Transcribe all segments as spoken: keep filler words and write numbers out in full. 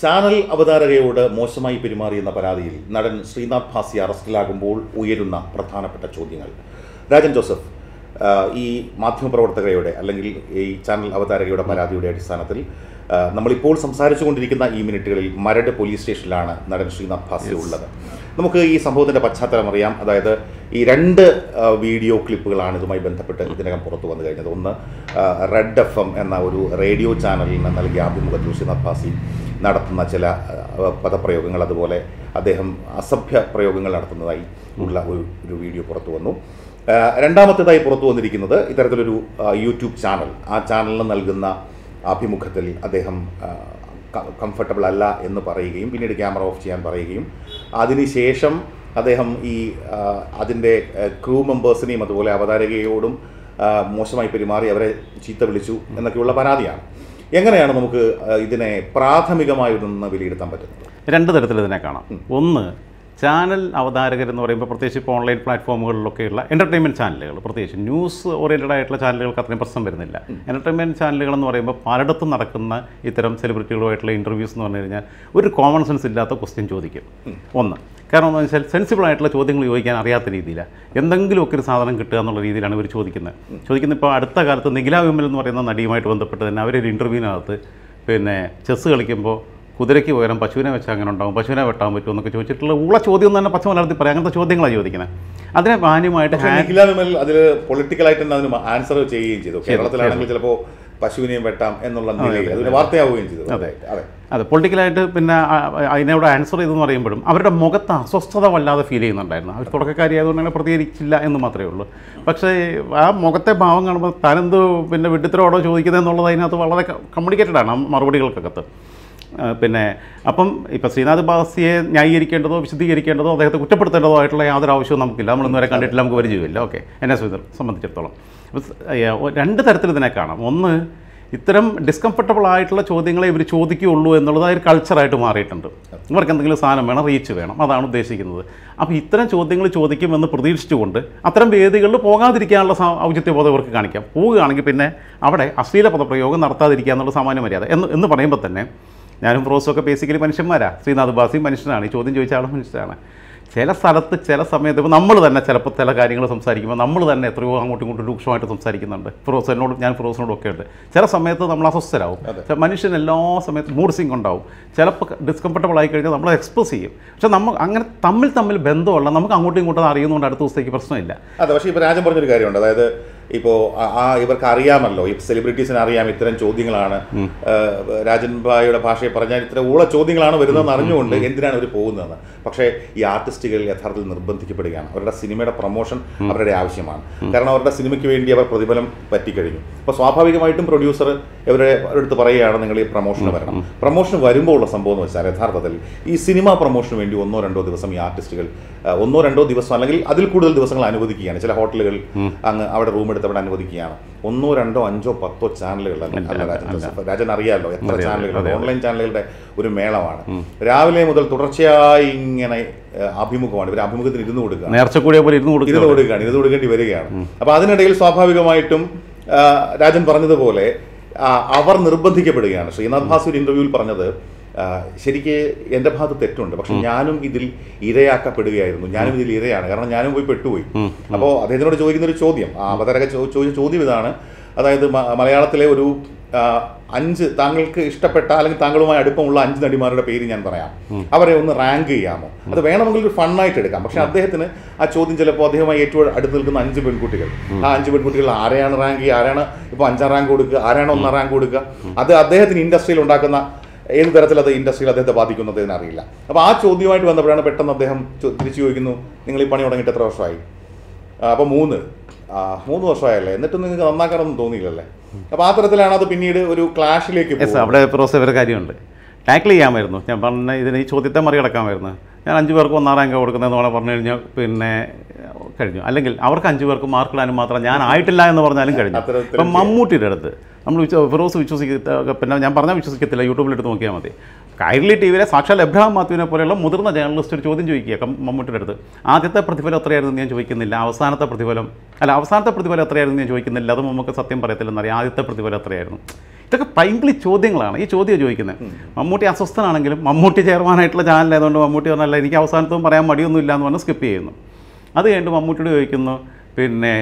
Channel Avadarayode, Mosamai Pirimari in the Paradil, Nadan Sreenath Bhasi Arastilagumbo, Uyeduna, Pratana Patachodinal. Rajan Joseph, E. Matthew Provatagayode, Alangil, a channel Avadarayode Paradiode Sanatil, Namalipol, some Sarachundrika, E. Minitary, Marada Police Station Lana, Nadan Sreenath Bhasi Ulada. Namuki, some other Pachata Mariam, either E. Rend video clip Lana, the my Bentapeta, the Nagaporto and the Gadona, Red F M and our radio channel in Nalgabim, the Sreenath Bhasi. Nadatana Chela Pataprayogangal at the Vole, Adeham Asapia Prayogangal Artanai, Udla video Portuano. Rendamatai Porto and the Rikinada, it are YouTube channel, our channel Nalgana, Apimukatali, Adeham Comfortable Allah in the Paragame, we need a camera of Chian Paragame, Adini Shesham, Adeham E. Adinde crew members name at the Vole Avadare Odum, Mosamai Perimari, Avare Chita Vilichu, and the Kula Paradia. എങ്ങനെയാണ് നമുക്ക് ഇതിനെ പ്രാഥമികമായി ഒന്ന് വിലയിരുത്താൻ പറ്റുന്നത് രണ്ട് തരത്തിൽ ഇതിനെ കാണാം ഒന്ന് ചാനൽ അവതാരകർ എന്ന് പറയുമ്പോൾ പ്രത്യേകിച്ച് ഇപ്പോൾ ഓൺലൈൻ പ്ലാറ്റ്ഫോമുകളിലൊക്കെയുള്ള എന്റർടൈൻമെന്റ് ചാനലുകൾ പ്രത്യേകിച്ച് ന്യൂസ് ഓറിയന്റഡ് ആയിട്ടുള്ള ചാനലുകൾക്ക് അത്രയും പ്രശ്നം വരുന്നില്ല എന്റർടൈൻമെന്റ് ചാനലുകൾ എന്ന് പറയുമ്പോൾ പലയിടത്തും നടക്കുന്ന ഇത്തരം സെലിബ്രിറ്റികളുമായിട്ടുള്ള ഇന്റർവ്യൂസ് എന്ന് പറഞ്ഞു കഴിഞ്ഞാൽ ഒരു കോമൺ സെൻസ് ഇല്ലാത്ത ക്വസ്റ്റ്യൻ ചോദിക്കും ഒന്ന് കാരണം എന്ന് വെച്ചാൽ സെൻസിബിൾ ആയിട്ടുള്ള ചോദ്യങ്ങൾ ചോദിക്കാൻ അറിയാത്ത രീതിയിലാണ് എന്തെങ്കിലുമൊക്കെ ഒരു സാധനം കിട്ടുക എന്നുള്ള രീതിയിലാണ് ഇവർ ചോദിക്കുന്നത് ചോദിക്കുന്നത് ഇപ്പോൾ അടുത്ത കാലത്ത് നിഖില വിമൽ എന്ന് പറയുന്ന നടിയുമായിട്ട് ബന്ധപ്പെട്ട് തന്നെ അവരൊരു ഇന്റർവ്യൂവിനകത്ത് പിന്നെ ചെസ്സ് കളിക്കുമ്പോൾ കുതിരയ്ക്ക് പകരം പശുവിനെ വെച്ചാൽ അങ്ങനെ ഉണ്ടാവും പശുവിനെ വെട്ടാൻ പറ്റുമോ എന്നൊക്കെ ചോദിച്ചിട്ടുള്ള ഉള്ള ചോദ്യം തന്നെ പച്ച മലർത്തി പറയാം അങ്ങനത്തെ ചോദ്യങ്ങളാണ് ചോദിക്കുന്നത് അതിനെ മാന്യമായിട്ട് നിഖില വിമൽ അതിൽ പൊളിറ്റിക്കലായിട്ട് തന്നെ അതിന് ആൻസർ ചെയ്യുകയും ചെയ്തു കേരളത്തിലാണെങ്കിൽ ചിലപ്പോൾ പശുവിനെയും വെട്ടാം എന്നുള്ള നിലയിൽ അതൊരു വാർത്തയാവുകയും ചെയ്തു അതെ അതെ അതെ പൊളിറ്റിക്കലായിട്ട് പിന്നെ അതിനോട് ആൻസർ ചെയ്തെന്ന് പറയുമ്പോഴും അവരുടെ മുഖത്ത് അസ്വസ്ഥത വല്ലാതെ ഫീൽ ചെയ്യുന്നുണ്ടായിരുന്നു അവർ തുടക്കക്കാരിയായതുകൊണ്ട് അങ്ങനെ പ്രതികരിച്ചില്ല എന്ന് മാത്രമേ ഉള്ളൂ പക്ഷേ ആ മുഖത്തെ ഭാവം കാണുമ്പോൾ താനെന്ത് പിന്നെ വിഡിത്തരോടോ ചോദിക്കുന്നത് എന്നുള്ളത് അതിനകത്ത് വളരെ കമ്മ്യൂണിക്കേറ്റഡ് ആണ് മറുപടികൾക്കകത്ത് പിന്നെ അപ്പം ഇപ്പോൾ ശ്രീനാഥ് ഭാസിയെ ന്യായീകരിക്കേണ്ടതോ വിശദീകരിക്കേണ്ടതോ അദ്ദേഹത്തെ കുറ്റപ്പെടുത്തേണ്ടതോ ആയിട്ടുള്ള യാതൊരു ആവശ്യവും നമുക്കില്ല നമ്മളിന്ന് വരെ കണ്ടിട്ടില്ല നമുക്ക് പരിചയമില്ല ഓക്കെ എന്നെ സംബന്ധിച്ചിടത്തോളം അപ്പോൾ രണ്ട് തരത്തിൽ ഇതിനെ കാണാം ഒന്ന് ഇത്തരം ഡിസ്കംഫർട്ടബിൾ ആയിട്ടുള്ള ചോദ്യങ്ങളെ ഇവർ ചോദിക്കുകയുള്ളൂ എന്നുള്ളത് ഒരു കൾച്ചറായിട്ട് മാറിയിട്ടുണ്ട് ഇവർക്ക് എന്തെങ്കിലും സാധനം വേണം റീച്ച് വേണം അതാണ് ഉദ്ദേശിക്കുന്നത് അപ്പോൾ ഇത്തരം ചോദ്യങ്ങൾ ചോദിക്കുമെന്ന് പ്രതീക്ഷിച്ചുകൊണ്ട് അത്തരം വേദികളിൽ പോകാതിരിക്കാനുള്ള ഔചിത്യബോധം ഇവർക്ക് കാണിക്കാം പോവുകയാണെങ്കിൽ പിന്നെ അവിടെ അശ്ലീല പദപ്രയോഗം നടത്താതിരിക്കുക എന്നുള്ള സാമാന്യ മര്യാദ എന്ന് എന്ന് പറയുമ്പോൾ തന്നെ ഞാനും ഫ്രോസൊക്കെ ബേസിക്കലി മനുഷ്യന്മാരാണ് ശ്രീനാഥ് ഭാസി മനുഷ്യനാണ് ഈ ചോദ്യം ചോദിച്ചാലും മനുഷ്യനാണ് ചില സ്ഥലത്ത് ചില സമയത്ത് ഇപ്പോൾ നമ്മൾ തന്നെ ചിലപ്പോൾ ചില കാര്യങ്ങൾ സംസാരിക്കുമ്പോൾ നമ്മൾ തന്നെ എത്രയോ അങ്ങോട്ടും ഇങ്ങോട്ടും രൂക്ഷമായിട്ട് സംസാരിക്കുന്നുണ്ട് ഫിറോസിനോടും ഞാൻ ഫിറോസിനോടും ഒക്കെ ഉണ്ട് ചില സമയത്ത് നമ്മൾ അസ്വസ്ഥരാകും മനുഷ്യൻ എല്ലാ സമയത്തും മൂഡ് സിംഗ് ഉണ്ടാവും ചിലപ്പോൾ ഡിസ്കംഫർട്ടബിൾ ആയി കഴിഞ്ഞാൽ നമ്മൾ എക്സ്പ്രസ് ചെയ്യും പക്ഷെ നമ്മൾ അങ്ങനെ തമ്മിൽ തമ്മിൽ ബന്ധമുള്ള നമുക്ക് അങ്ങോട്ടും ഇങ്ങോട്ടും അറിയുന്നതുകൊണ്ട് അടുത്ത ദിവസത്തേക്ക് പ്രശ്നമില്ല അതെ പക്ഷേ ഇപ്പോൾ രാജൻ പറഞ്ഞൊരു കാര്യമുണ്ട് അതായത് ഇപ്പോൾ ആ ഇവർക്ക് അറിയാമല്ലോ ഈ സെലിബ്രിറ്റീസിന് അറിയാം ഇത്തരം ചോദ്യങ്ങളാണ് രാജൻ ഭായിയുടെ ഭാഷയെ പറഞ്ഞാൽ ഇത്തരം ഊള ചോദ്യങ്ങളാണ് വരുന്നതെന്ന് അറിഞ്ഞുകൊണ്ട് എന്തിനാണ് ഇവർ പോകുന്നതെന്ന് പക്ഷേ ഈ ആർട്ടിസ്റ്റുകൾ യഥാർത്ഥത്തിൽ നിർബന്ധിക്കപ്പെടുകയാണ് അവരുടെ സിനിമയുടെ പ്രൊമോഷൻ അവരുടെ ആവശ്യമാണ് കാരണം അവരുടെ സിനിമയ്ക്ക് വേണ്ടി അവർ പ്രതിഫലം പറ്റിക്കഴിഞ്ഞു അപ്പോൾ സ്വാഭാവികമായിട്ടും പ്രൊഡ്യൂസർ ഇവരുടെ അടുത്ത് പറയുകയാണ് നിങ്ങൾ ഈ പ്രൊമോഷന് വരണം പ്രൊമോഷൻ വരുമ്പോൾ ഉള്ള സംഭവം എന്ന് വെച്ചാൽ യഥാർത്ഥത്തിൽ ഈ സിനിമ പ്രൊമോഷന് വേണ്ടി ഒന്നോ രണ്ടോ ദിവസം ഈ ആർട്ടിസ്റ്റുകൾ ഒന്നോ രണ്ടോ ദിവസം അല്ലെങ്കിൽ അതിൽ കൂടുതൽ ദിവസങ്ങൾ അനുവദിക്കുകയാണ് ചില ഹോട്ടലുകൾ അങ്ങ് അവിടെ റൂം അവിടെ അനുവദിക്കുകയാണ് ഒന്നോ രണ്ടോ അഞ്ചോ പത്തോ ചാനലുകളാണ് രാജൻ അറിയാമല്ലോ എത്ര ചാനലുകളുണ്ട് ഓൺലൈൻ ചാനലുകളുടെ ഒരു മേളമാണ് രാവിലെ മുതൽ തുടർച്ചയായി ഇങ്ങനെ അഭിമുഖമാണ് ഇവർ അഭിമുഖത്തിന് ഇരുന്ന് കൊടുക്കുക ഇരുന്ന് കൊടുക്കുകയാണ് ഇരുന്ന് കൊടുക്കേണ്ടി വരികയാണ് അപ്പൊ അതിനിടയിൽ സ്വാഭാവികമായിട്ടും രാജൻ പറഞ്ഞതുപോലെ അവർ നിർബന്ധിക്കപ്പെടുകയാണ് ശ്രീനാഥ് ഭാസി ഒരു ഇന്റർവ്യൂവിൽ പറഞ്ഞത് ശരിക്ക് എൻ്റെ ഭാഗത്ത് തെറ്റുണ്ട് പക്ഷെ ഞാനും ഇതിൽ ഇരയാക്കപ്പെടുകയായിരുന്നു ഞാനും ഇതിൽ ഇരയാണ് കാരണം ഞാനും പോയി പെട്ടുപോയി അപ്പോൾ അദ്ദേഹത്തിനോട് ചോദിക്കുന്നൊരു ചോദ്യം ആ അവതരക ചോദിച്ച ചോദ്യം ഇതാണ് അതായത് മലയാളത്തിലെ ഒരു അഞ്ച് താങ്കൾക്ക് ഇഷ്ടപ്പെട്ട അല്ലെങ്കിൽ താങ്കളുമായി അടുപ്പമുള്ള അഞ്ച് നടിമാരുടെ പേര് ഞാൻ പറയാം അവരെ ഒന്ന് റാങ്ക് ചെയ്യാമോ അത് വേണമെങ്കിൽ ഒരു ഫണ്ണായിട്ട് എടുക്കാം പക്ഷെ അദ്ദേഹത്തിന് ആ ചോദ്യം ചിലപ്പോൾ അദ്ദേഹമായി ഏറ്റവും അടുത്ത് നിൽക്കുന്ന അഞ്ച് പെൺകുട്ടികൾ ആ അഞ്ച് പെൺകുട്ടികൾ ആരെയാണ് റാങ്ക് ചെയ്യുക ആരാണ് ഇപ്പോൾ അഞ്ചാം റാങ്ക് കൊടുക്കുക ആരാണ് ഒന്നാം റാങ്ക് കൊടുക്കുക അത് അദ്ദേഹത്തിന് ഇൻഡസ്ട്രിയിൽ ഉണ്ടാക്കുന്ന ഏത് തരത്തിൽ അത് ഇൻഡസ്ട്രിയിൽ അദ്ദേഹത്തെ ബാധിക്കുന്നത് എന്നറിയില്ല അപ്പോൾ ആ ചോദ്യവുമായിട്ട് വന്നപ്പോഴാണ് പെട്ടെന്ന് അദ്ദേഹം തിരിച്ചു ചോദിക്കുന്നു നിങ്ങൾ ഈ പണി തുടങ്ങിയിട്ട് എത്ര വർഷമായി അപ്പോൾ മൂന്ന് മൂന്ന് വർഷമായല്ലേ എന്നിട്ടും നിങ്ങൾക്ക് നന്നാക്കാനൊന്നും തോന്നിയില്ലല്ലേ അപ്പോൾ ആ തരത്തിലാണ് അത് പിന്നീട് ഒരു ക്ലാഷിലേക്ക് അവിടെ പ്രോസസ് കാര്യമുണ്ട് ടാക്കിൾ ചെയ്യാമായിരുന്നു ഞാൻ പറഞ്ഞ ഇതിന് ഈ ചോദ്യത്തെ മറികടക്കാമായിരുന്നു ഞാൻ അഞ്ച് പേർക്ക് ഒന്നാം റാങ്ക് കൊടുക്കുന്നതെന്ന് പറഞ്ഞു കഴിഞ്ഞാൽ പിന്നെ കഴിഞ്ഞു അല്ലെങ്കിൽ അവർക്ക് അഞ്ച് പേർക്ക് മാർക്ക് ഇടാനും മാത്രം ഞാൻ ആയിട്ടില്ല എന്ന് പറഞ്ഞാലും കഴിഞ്ഞു അപ്പം മമ്മൂട്ടിയുടെ അടുത്ത് നമ്മൾ ഫിറോസ് വിശ്വസിക്ക പിന്നെ ഞാൻ പറഞ്ഞാൽ വിശ്വസിക്കത്തില്ല യൂട്യൂബിലെടുത്ത് നോക്കിയാൽ മതി കൈരളി ടി വിയിലെ സാക്ഷാൽ എബ്രഹാം മാത്യുവിനെ പോലെയുള്ള മുതിർന്ന ജേർണലിസ്റ്റ് ഒരു ചോദ്യം ചോദിക്കുക മമ്മൂട്ടിയുടെ അടുത്ത് ആദ്യത്തെ പ്രതിഫലം എത്രയായിരുന്നു ഞാൻ ചോദിക്കുന്നില്ല അവസാനത്തെ പ്രതിഫലം അല്ല അവസാനത്തെ പ്രതിഫലം എത്രയായിരുന്നു ഞാൻ ചോദിക്കുന്നില്ല അത് നമുക്ക് സത്യം പറയത്തില്ലെന്നറിയാം ആദ്യത്തെ പ്രതിഫലം എത്രയായിരുന്നു ഇതൊക്കെ പൈങ്കിളി ചോദ്യങ്ങളാണ് ഈ ചോദ്യം ചോദിക്കുന്നത്. മമ്മൂട്ടി അസ്വസ്ഥനാണെങ്കിലും മമ്മൂട്ടി ചെയർമാനായിട്ടുള്ള ചാനലായതുകൊണ്ട് മമ്മൂട്ടി പറഞ്ഞല്ല എനിക്ക് അവസാനത്തും പറയാൻ മടിയൊന്നും ഇല്ല എന്ന് പറഞ്ഞ് സ്കിപ്പ് ചെയ്യുന്നു. അത് കഴിഞ്ഞിട്ട് മമ്മൂട്ടിയോട് ചോദിക്കുന്നു പിന്നെ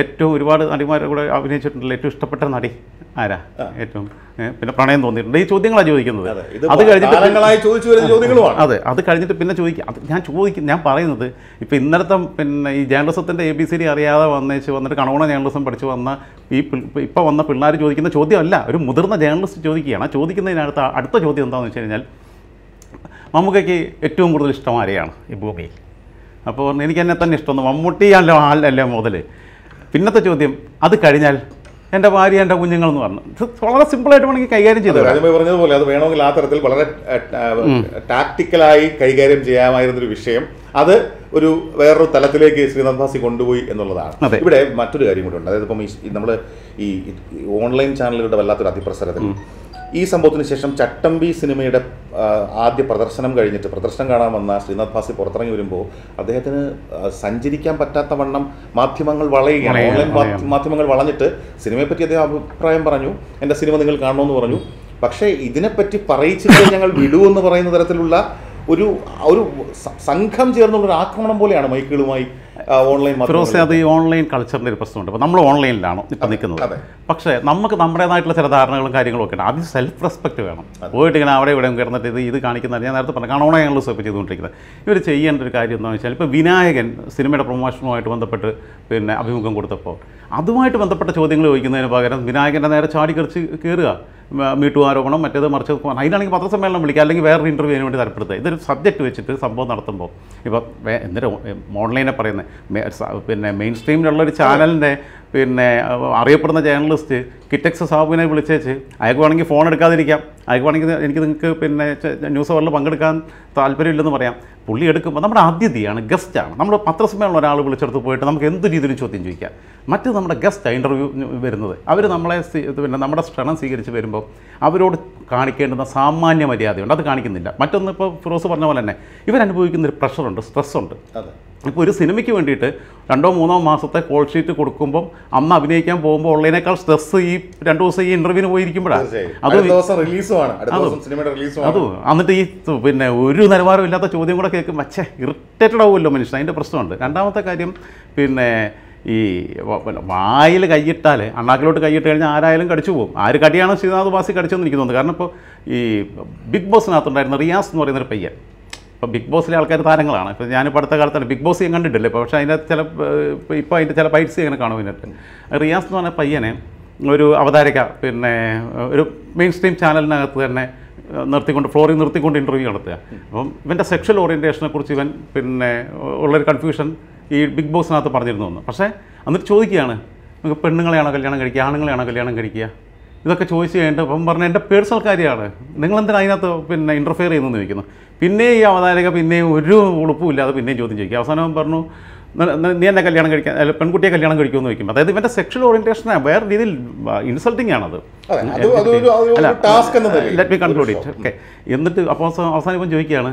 ഏറ്റവും ഒരുപാട് നടിമാരുടെ കൂടെ അഭിനയിച്ചിട്ടുണ്ടല്ലോ ഏറ്റവും ഇഷ്ടപ്പെട്ട നടി ആരാ ഏറ്റവും പിന്നെ പ്രണയം തോന്നിയിട്ടുണ്ട് ഈ ചോദ്യങ്ങളാണ് ചോദിക്കുന്നത്. അത് കഴിഞ്ഞിട്ട് അതെ അത് കഴിഞ്ഞിട്ട് പിന്നെ ചോദിക്കുക അത് ഞാൻ ചോദിക്കും ഞാൻ പറയുന്നത് ഇപ്പോൾ ഇന്നലത്തെ പിന്നെ ഈ ജേർണലിസത്തിൻ്റെ എ ബി സി ഡി അറിയാതെ വന്നേച്ച് വന്നിട്ട് കണോണ ജേർണലിസം പഠിച്ചു വന്ന ഈ ഇപ്പോൾ വന്ന പിള്ളേർ ചോദിക്കുന്ന ചോദ്യമല്ല ഒരു മുതിർന്ന ജേർണലിസ്റ്റ് ചോദിക്കുകയാണ്. ചോദിക്കുന്നതിനടുത്ത അടുത്ത ചോദ്യം എന്താണെന്ന് വെച്ച് കഴിഞ്ഞാൽ മമ്മൂക്കയ്ക്ക് ഏറ്റവും കൂടുതൽ ഇഷ്ടം ആരെയാണ് ഈ ഭൂമിയിൽ? അപ്പോൾ എനിക്ക് എന്നെ തന്നെ ഇഷ്ടമൊന്നും മമ്മൂട്ടിയല്ലോ ആളല്ലേ മുതൽ. പിന്നത്തെ ചോദ്യം അത് കഴിഞ്ഞാൽ എൻ്റെ ഭാര്യ എൻ്റെ കുഞ്ഞുങ്ങളെന്ന് പറഞ്ഞു. വളരെ സിമ്പിളായിട്ട് വേണമെങ്കിൽ കൈകാര്യം ചെയ്തു പറഞ്ഞതുപോലെ അത് വേണമെങ്കിൽ ആ തരത്തിൽ വളരെ ടാക്ടിക്കലായി കൈകാര്യം ചെയ്യാമായിരുന്നൊരു വിഷയം അത് ഒരു വേറൊരു തലത്തിലേക്ക് ശ്രീനാഥ് ഭാസി കൊണ്ടുപോയി എന്നുള്ളതാണ്. ഇവിടെ മറ്റൊരു കാര്യം കൂടെ ഉണ്ട്. അതായത് ഇപ്പം ഈ നമ്മൾ ഈ ഓൺലൈൻ ചാനലുകളുടെ വല്ലാത്തൊരു അതിപ്രസരത്തിൽ ഈ സംഭവത്തിന് ശേഷം ചട്ടമ്പി സിനിമയുടെ ആദ്യ പ്രദർശനം കഴിഞ്ഞിട്ട് പ്രദർശനം കാണാൻ വന്ന ശ്രീനാഥ് ഭാസി പുറത്തിറങ്ങി വരുമ്പോൾ അദ്ദേഹത്തിന് സഞ്ചരിക്കാൻ പറ്റാത്ത വണ്ണം മാധ്യമങ്ങൾ വളയുകയാണ്. ഓൺലൈൻ മാധ്യമങ്ങൾ വളഞ്ഞിട്ട് സിനിമയെപ്പറ്റി അദ്ദേഹം അഭിപ്രായം പറഞ്ഞു. എൻ്റെ സിനിമ നിങ്ങൾ കാണണമെന്ന് പറഞ്ഞു. പക്ഷേ ഇതിനെപ്പറ്റി പറയിച്ചിട്ട് ഞങ്ങൾ വിടുമെന്ന് പറയുന്ന തരത്തിലുള്ള ഒരു ഒരു സംഘം ചേർന്നുള്ള ഒരു ആക്രമണം പോലെയാണ് മൈക്കുകളുമായി ഓൺലൈൻ. അത് ഈ ഓൺലൈൻ കൾച്ചറിൻ്റെ ഒരു പ്രശ്നമുണ്ട്. അപ്പോൾ നമ്മൾ ഓൺലൈനിലാണ് ഇപ്പം നിൽക്കുന്നത്. പക്ഷേ നമുക്ക് നമ്മുടേതായിട്ടുള്ള ചില ധാരണകളും കാര്യങ്ങളും ഒക്കെ ഉണ്ട്. അതിന് സെൽഫ് റെസ്പെക്റ്റ് വേണം. പോയിട്ട് ഇങ്ങനെ അവിടെ ഇവിടെ കിടന്നിട്ട് ഇത് ഇത് കാണിക്കുന്നത് ഞാൻ നേരത്തെ പറഞ്ഞു കാണോണ ഞങ്ങൾ സ്വപ്പ് ചെയ്തുകൊണ്ടിരിക്കുന്നത്. ഇവർ ചെയ്യേണ്ട ഒരു കാര്യം എന്താണെന്ന് വെച്ചാൽ ഇപ്പോൾ വിനായകൻ സിനിമയുടെ പ്രൊമോഷനുമായിട്ട് ബന്ധപ്പെട്ട് പിന്നെ അഭിമുഖം കൊടുത്തപ്പോൾ അതുമായിട്ട് ബന്ധപ്പെട്ട ചോദ്യങ്ങൾ ചോദിക്കുന്നതിന് പകരം വിനായകൻ്റെ നേരെ ചാടിക്കറിച്ച് കയറുക മീട്ടു ആരോപണം മറ്റേത് മറിച്ച് അതിനാണെങ്കിൽ പത്രസമ്മേളനം വിളിക്കുക അല്ലെങ്കിൽ വേറൊരു ഇൻ്റർവ്യൂവിന് വേണ്ടി തരപ്പെടുത്തുക. ഇതൊരു സബ്ജക്റ്റ് വെച്ചിട്ട് സംഭവം നടത്തുമ്പോൾ ഇപ്പോൾ എന്തൊരു ഓൺലൈനെ പറയുന്നത് പിന്നെ മെയിൻ സ്ട്രീമിലുള്ളൊരു ചാനലിൻ്റെ പിന്നെ അറിയപ്പെടുന്ന ജേർണലിസ്റ്റ് കിറ്റക്സ് സാബുവിനെ വിളിച്ചേച്ച് അയാൾക്ക് വേണമെങ്കിൽ ഫോൺ എടുക്കാതിരിക്കാം. അയാൾക്ക് വേണമെങ്കിൽ എനിക്ക് നിങ്ങൾക്ക് പിന്നെ ന്യൂസ് അവറിൽ പങ്കെടുക്കാൻ താല്പര്യമില്ലെന്ന് പറയാം. പുള്ളി എടുക്കുമ്പോൾ നമ്മുടെ അതിഥിയാണ് ഗസ്റ്റാണ്. നമ്മൾ പത്രസമ്മേളനം ഒരാൾ വിളിച്ചെടുത്ത് പോയിട്ട് നമുക്ക് എന്ത് രീതിയിലും ചോദ്യം ചോദിക്കാം. മറ്റ് നമ്മുടെ ഗസ്റ്റാണ് ഇൻ്റർവ്യൂ വരുന്നത്. അവർ നമ്മളെ പിന്നെ നമ്മുടെ ക്ഷണം സ്വീകരിച്ച് വരുമ്പോൾ അവരോട് കാണിക്കേണ്ടുന്ന സാമാന്യ മര്യാദയുണ്ട്. അത് കാണിക്കുന്നില്ല. മറ്റൊന്ന് ഇപ്പോൾ ഫിറോസ് പറഞ്ഞ പോലെ തന്നെ ഇവരനുഭവിക്കുന്നൊരു പ്രഷറുണ്ട്, സ്ട്രെസ്സുണ്ട്. ഇപ്പോൾ ഒരു സിനിമയ്ക്ക് വേണ്ടിയിട്ട് രണ്ടോ മൂന്നോ മാസത്തെ കോൾ ഷീറ്റ് കൊടുക്കുമ്പം അന്ന് അഭിനയിക്കാൻ പോകുമ്പോൾ ഉള്ളതിനേക്കാൾ സ്ട്രെസ് ഈ രണ്ട് ദിവസം ഈ ഇൻ്റർവ്യൂവിന് പോയിരിക്കുമ്പോഴാണ്. അത് അത് എന്നിട്ട് ഈ പിന്നെ ഒരു നിലവാരം ഇല്ലാത്ത ചോദ്യം കൂടെ കേൾക്കും വച്ചേ ഇറിറ്റേറ്റഡ് ആവുമല്ലോ മനുഷ്യൻ. അതിൻ്റെ പ്രശ്നമുണ്ട്. രണ്ടാമത്തെ കാര്യം പിന്നെ ഈ വായിൽ കൈയിട്ടാൽ അണ്ണാക്കിലോട്ട് കൈയിട്ട് കഴിഞ്ഞാൽ ആരായാലും കടിച്ചു പോകും. ആര് കടിയാണ് ശ്രീനാഥ് ഭാസി കടിച്ചെന്ന് എനിക്ക് തോന്നുന്നു. കാരണം ഇപ്പോൾ ഈ ബിഗ് ബോസിനകത്തുണ്ടായിരുന്ന റിയാസ് എന്ന് പറയുന്നൊരു പയ്യൻ ഇപ്പോൾ ബിഗ് ബോസിലെ ആൾക്കാർ താരങ്ങളാണ്. ഇപ്പോൾ ഞാനിപ്പോൾ അടുത്ത കാലത്താണ് ബിഗ് ബോസ് ഞാൻ കണ്ടിട്ടില്ല ഇപ്പോൾ. പക്ഷേ അതിൻ്റെ ചില ഇപ്പോൾ അതിൻ്റെ ചില ബൈറ്റ്സ് ഇങ്ങനെ കാണും. ഇതിനകത്ത് റിയാസ് എന്ന് പറഞ്ഞ പയ്യനെ ഒരു അവതാരക പിന്നെ ഒരു മെയിൻ സ്ട്രീം ചാനലിനകത്ത് തന്നെ നിർത്തിക്കൊണ്ട് ഫ്ലോറിൽ നിർത്തിക്കൊണ്ട് ഇൻ്റർവ്യൂ നടത്തുക. അപ്പം ഇവൻ്റെ സെക്ഷൽ ഓറിയൻറ്റേഷനെ കുറിച്ച് ഇവൻ പിന്നെ ഉള്ളൊരു കൺഫ്യൂഷൻ ഈ ബിഗ് ബോസിനകത്ത് പറഞ്ഞിരുന്നു എന്ന്. പക്ഷേ എന്നിട്ട് ചോദിക്കുകയാണ് നമുക്ക് പെണ്ണുങ്ങളെയാണോ കല്യാണം കഴിക്കുക ആണുങ്ങളെയാണോ കല്യാണം കഴിക്കുക ഇതൊക്കെ ചോദിച്ചു കഴിഞ്ഞിട്ട് അപ്പം പറഞ്ഞാൽ എൻ്റെ പേഴ്സണൽ കാര്യമാണ് നിങ്ങളെന്തിനാണ് അതിനകത്ത് പിന്നെ ഇൻ്റർഫെയർ ചെയ്യുന്നതെന്ന് ചോദിക്കുന്നു. പിന്നെ ഈ അവതാരക പിന്നെയും ഒരു ഉളുപ്പും ഇല്ലാതെ പിന്നെയും ചോദ്യം ചോദിക്കുക. അവസാനം പറഞ്ഞു നീ എന്നെ കല്യാണം കഴിക്കാൻ അല്ല പെൺകുട്ടിയെ കല്യാണം കഴിക്കുമെന്ന് ചോദിക്കും. അതായത് ഇവൻ്റെ സെക്ഷൽ ഓറിയൻറ്റേഷനാണ് വേറെ രീതിയിൽ ഇൻസൾട്ടിങ് ആണത്. Let me conclude it okay. എന്നിട്ട് അപ്പോൾ അവസാനം ഇപ്പം ചോദിക്കുകയാണ്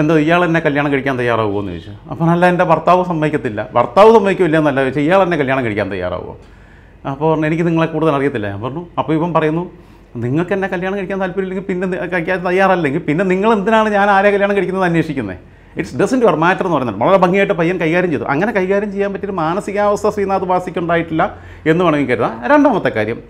എന്തോ ഇയാൾ എന്നെ കല്യാണം കഴിക്കാൻ തയ്യാറാവുമോ എന്ന് ചോദിച്ചു. അപ്പോൾ അല്ല എൻ്റെ ഭർത്താവ് സമ്മതിക്കത്തില്ല ഭർത്താവ് സമ്മതിക്കില്ല എന്നല്ല ചോദിച്ചാൽ ഇയാൾ എന്നെ കല്യാണം കഴിക്കാൻ തയ്യാറാവുമോ? അപ്പോൾ എനിക്ക് നിങ്ങളെ കൂടുതൽ അറിയത്തില്ല പറഞ്ഞു. അപ്പോൾ ഇപ്പം പറയുന്നു നിങ്ങൾക്ക് എന്നെ കല്യാണം കഴിക്കാൻ താല്പര്യമില്ലെങ്കിൽ പിന്നെ കഴിക്കാൻ തയ്യാറല്ലെങ്കിൽ പിന്നെ നിങ്ങൾ എന്തിനാണ് ഞാൻ ആരെ കല്യാണം കഴിക്കുന്നത് അന്വേഷിക്കുന്നത്? ഇറ്റ്സ് ഡസൻ്റ് യുവർ മാറ്റർ എന്ന് പറയുന്നത് വളരെ ഭംഗിയായിട്ട് പയ്യൻ കൈകാര്യം ചെയ്തു. അങ്ങനെ കൈകാര്യം ചെയ്യാൻ പറ്റിയൊരു മാനസികാവസ്ഥ ശ്രീനാഥ് ഭാസിക്കുണ്ടായിട്ടില്ല എന്ന് വേണമെങ്കിൽ കരുതാം. രണ്ടാമത്തെ കാര്യം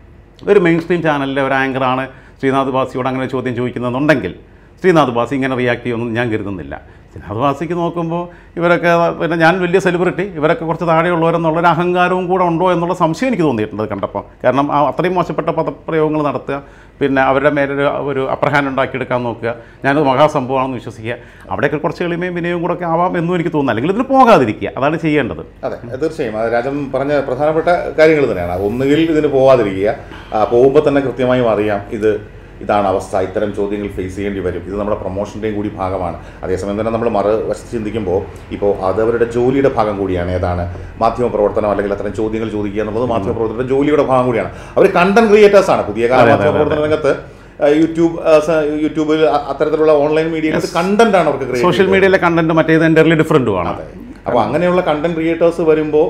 ഒരു മെയിൻ സ്ട്രീം ചാനലിലെ ഒരു ആങ്കറാണ് ശ്രീനാഥ് ഭാസിയോട് അങ്ങനെ ചോദ്യം ചോദിക്കുന്നതെന്നുണ്ടെങ്കിൽ ശ്രീനാഥ് ഭാസി ഇങ്ങനെ റിയാക്ട് ചെയ്യുമെന്ന് ഞാൻ കരുതുന്നില്ല. ശ്രീനാഥ് ഭാസിക്ക് നോക്കുമ്പോൾ ഇവരൊക്കെ പിന്നെ ഞാൻ വലിയ സെലിബ്രിറ്റി ഇവരൊക്കെ കുറച്ച് താഴെയുള്ളവരെന്നുള്ളൊരു അഹങ്കാരവും കൂടെ ഉണ്ടോ എന്നുള്ള സംശയം എനിക്ക് തോന്നിയിട്ടുണ്ട് കണ്ടപ്പോൾ. കാരണം ആ അത്രയും മോശപ്പെട്ട പദപ്രയോഗങ്ങൾ നടത്തുക പിന്നെ അവരുടെ മേലൊരു ഒരു അപ്രഹാരം ഉണ്ടാക്കിയെടുക്കാൻ നോക്കുക ഞാനത് മഹാസംഭവമാണെന്ന് വിശ്വസിക്കുക. അവിടെയൊക്കെ കുറച്ച് എളിമയും വിനയവും കൂടെ ഒക്കെ ആവാം എന്നും എനിക്ക് തോന്നുന്നു. അല്ലെങ്കിൽ ഇതിന് പോകാതിരിക്കുക അതാണ് ചെയ്യേണ്ടത്. അതെ തീർച്ചയായും രാജൻ പറഞ്ഞ പ്രധാനപ്പെട്ട കാര്യങ്ങൾ തന്നെയാണ്. ഒന്നുകിൽ ഇതിന് പോകാതിരിക്കുക, പോകുമ്പോൾ തന്നെ കൃത്യമായും അറിയാം ഇത് ഇതാണ് അവസ്ഥ, ഇത്തരം ചോദ്യങ്ങൾ ഫേസ് ചെയ്യേണ്ടി വരും, ഇത് നമ്മുടെ പ്രൊമോഷൻ്റെയും കൂടി ഭാഗമാണ്. അതേസമയം തന്നെ നമ്മൾ മറുവശത്ത് ചിന്തിക്കുമ്പോൾ ഇപ്പോൾ അതവരുടെ ജോലിയുടെ ഭാഗം കൂടിയാണ്. ഏതാണ് മാധ്യമപ്രവർത്തനം അല്ലെങ്കിൽ അത്തരം ചോദ്യങ്ങൾ ചോദിക്കുക എന്നുള്ളത് മാധ്യമപ്രവർത്തനത്തിൻ്റെ ജോലിയുടെ ഭാഗം കൂടിയാണ്. അവർ കണ്ടന്റ് ക്രിയേറ്റേഴ്സാണ്. പുതിയ കാല മാധ്യമപ്രവർത്തന രംഗത്ത് യൂട്യൂബ് യൂട്യൂബിൽ അത്തരത്തിലുള്ള ഓൺലൈൻ മീഡിയയിൽ കണ്ടന്റാണ് അവർക്ക്. സോഷ്യൽ മീഡിയയിലെ കണ്ടന്റ് മറ്റേത് ഡിഫറൻറ്റുമാണ്. അതെ. അപ്പോൾ അങ്ങനെയുള്ള കണ്ടന്റ് ക്രിയേറ്റേഴ്സ് വരുമ്പോൾ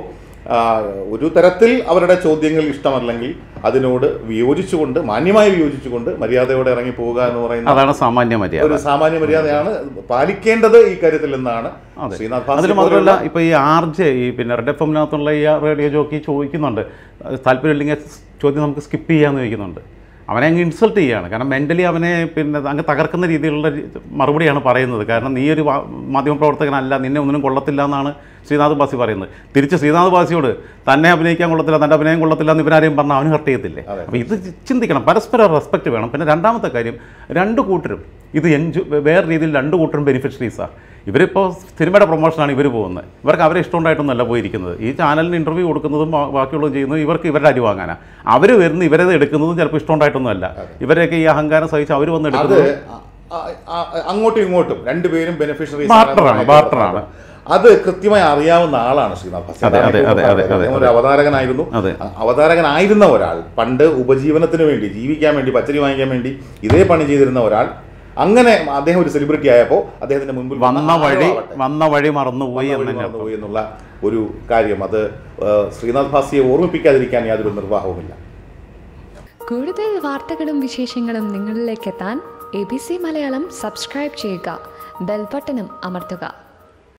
ഒരു തരത്തിൽ അവരുടെ ചോദ്യങ്ങൾ ഇഷ്ടമല്ലെങ്കിൽ അതിനോട് വിയോജിച്ചുകൊണ്ട് മാന്യമായി വിയോജിച്ചുകൊണ്ട് മര്യാദയോടെ ഇറങ്ങി പോവുക എന്ന് പറയുന്നത് അതാണ് സാമാന്യ മര്യാദ. ഒരു സാമാന്യ മര്യാദയാണ് പാലിക്കേണ്ടത് ഈ കാര്യത്തിൽ എന്നാണ് ശ്രീനാഥ് ഭാസി. അതിന് മാത്രമല്ല ഇപ്പോൾ ഈ ആർ ജെ ഈ പിന്നെ റെഡ് എഫ് എമ്മിനകത്തുള്ള ഈ റേഡിയോ ജോക്കി ചോദിക്കുന്നുണ്ട്, താല്പര്യമില്ലെങ്കിൽ ചോദ്യം നമുക്ക് സ്കിപ്പ് ചെയ്യാമെന്ന് ചോദിക്കുന്നുണ്ട്. അവനെ അങ്ങ് ഇൻസൾട്ട് ചെയ്യുകയാണ്. കാരണം മെൻ്റലി അവനെ പിന്നെ അങ്ങ് തകർക്കുന്ന രീതിയിലുള്ള മറുപടിയാണ് പറയുന്നത്. കാരണം നീ ഒരു മാധ്യമപ്രവർത്തകനല്ല, നിന്നെ ഒന്നിനും കൊള്ളത്തില്ല എന്നാണ് ശ്രീനാഥ് ഭാസി പറയുന്നത്. തിരിച്ച് ശ്രീനാഥ് ഭാസിയോട് തന്നെ അഭിനയിക്കാൻ കൊള്ളത്തില്ല, തൻ്റെ അഭിനയം കൊള്ളത്തില്ല എന്ന് ഇവരാരെയും പറഞ്ഞാൽ അവന് ഹർട്ട് ചെയ്യത്തില്ലേ? അപ്പോൾ ഇത് ചിന്തിക്കണം, പരസ്പരം റെസ്പെക്റ്റ് വേണം. പിന്നെ രണ്ടാമത്തെ കാര്യം, രണ്ട് കൂട്ടരും ഇത് എൻജോ വേറെ രീതിയിൽ രണ്ട് കൂട്ടരും ബെനിഫിഷ്യറീസാണ്. ഇവരിപ്പോൾ സിനിമയുടെ പ്രൊമോഷനാണ് ഇവർ പോകുന്നത്. ഇവർക്ക് അവരെ ഇഷ്ടമുണ്ടായിട്ടൊന്നല്ല പോയിരിക്കുന്നത്. ഈ ചാനലിന് ഇൻ്റർവ്യൂ കൊടുക്കുന്നതും ബാക്കിയുള്ളതും ചെയ്യുന്നതും ഇവർക്ക് ഇവരുടെ അരി വാങ്ങാനാണ്. അവർ വരുന്ന ഇവരത് എടുക്കുന്നതും ചിലപ്പോൾ ഇഷ്ടമുണ്ടായിട്ടൊന്നുമല്ല. ഇവരെയൊക്കെ ഈ അഹങ്കാരം സഹിച്ച് അവർ വന്ന് എടുക്കുന്നത് അങ്ങോട്ടും ഇങ്ങോട്ടും രണ്ടുപേരും ബെനിഫിഷ്യറീസ് ബാർട്ടറാണ് ബാർട്ടറാണ് അത് കൃത്യമായി അറിയാവുന്ന ആളാണ് ശ്രീനാഥ് ഭാസി. ഒരു അവതാരകനായിരുന്നു. അവതാരകനായിരുന്ന ഒരാൾ, പണ്ട് ഉപജീവനത്തിന് വേണ്ടി ജീവിക്കാൻ വേണ്ടി പച്ചരി വാങ്ങിക്കാൻ വേണ്ടി ഇതേ പണി ചെയ്തിരുന്ന ഒരാൾ, അങ്ങനെ അദ്ദേഹം ഒരു സെലിബ്രിറ്റി ആയപ്പോൾ അദ്ദേഹത്തിന്റെ മുൻപിൽ വന്ന വഴി വന്ന വഴി മറന്നുപോയി മറന്നുപോയി എന്നുള്ള ഒരു കാര്യം അത് ശ്രീനാഥ് ഭാസിയെ ഓർമ്മിപ്പിക്കാതിരിക്കാൻ യാതൊരു നിർവാഹവുമില്ല. കൂടുതൽ വാർത്തകളും വിശേഷങ്ങളും നിങ്ങളിലേക്ക് എത്താൻ A B C Malayalam subscribe ചെയ്യുക, ബെൽബട്ടനും അമർത്തുക.